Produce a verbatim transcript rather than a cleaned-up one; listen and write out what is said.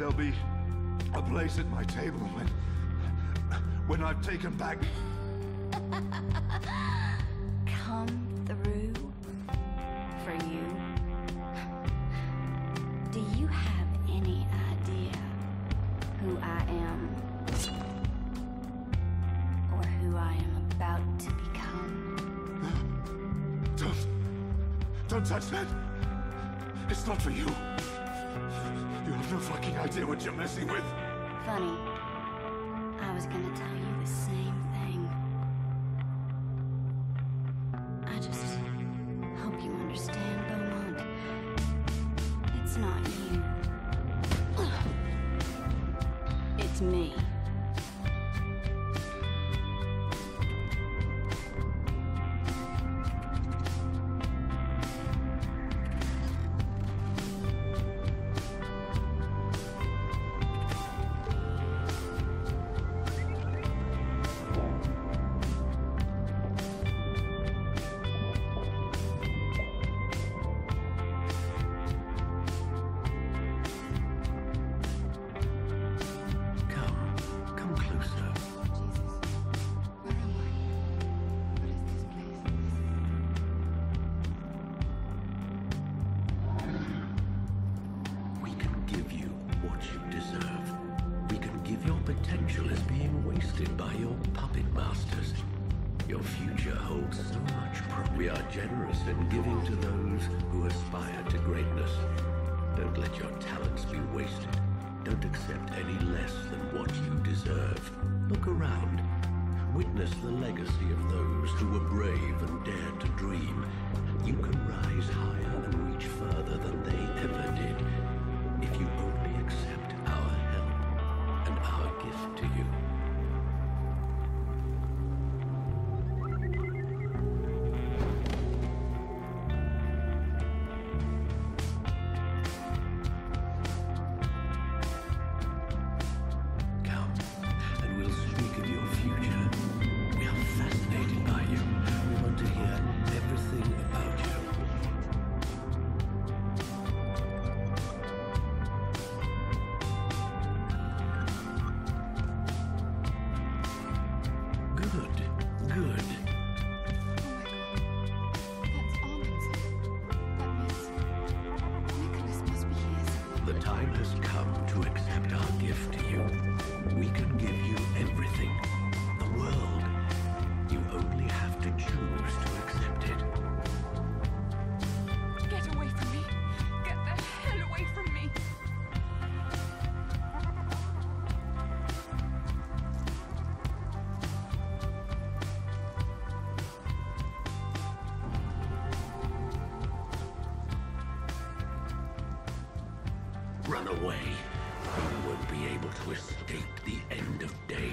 There'll be a place at my table when, when I've taken back... Come through for you. Do you have any idea who I am? Or who I am about to become? Don't... Don't touch that! It's not for you. You have no fucking idea what you're messing with. Funny. I was gonna tell you the same thing. I just hope you understand, Beaumont. It's not you. It's me. Run away. You won't be able to escape the end of day.